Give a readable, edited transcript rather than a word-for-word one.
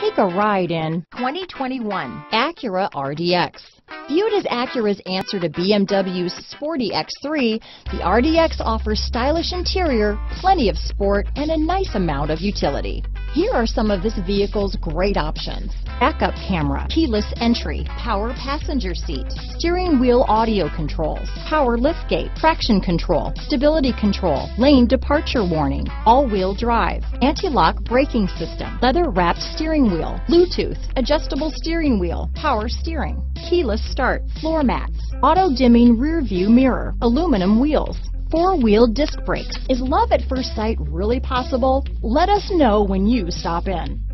Take a ride in 2021 Acura RDX. Viewed as Acura's answer to BMW's sporty X3, the RDX offers stylish interior, plenty of sport, and a nice amount of utility. Here are some of this vehicle's great options: backup camera, keyless entry, power passenger seat, steering wheel audio controls, power liftgate, traction control, stability control, lane departure warning, all-wheel drive, anti-lock braking system, leather-wrapped steering wheel, Bluetooth, adjustable steering wheel, power steering, keyless start, floor mats, auto-dimming rear-view mirror, aluminum wheels, four-wheel disc brakes. Is love at first sight really possible? Let us know when you stop in.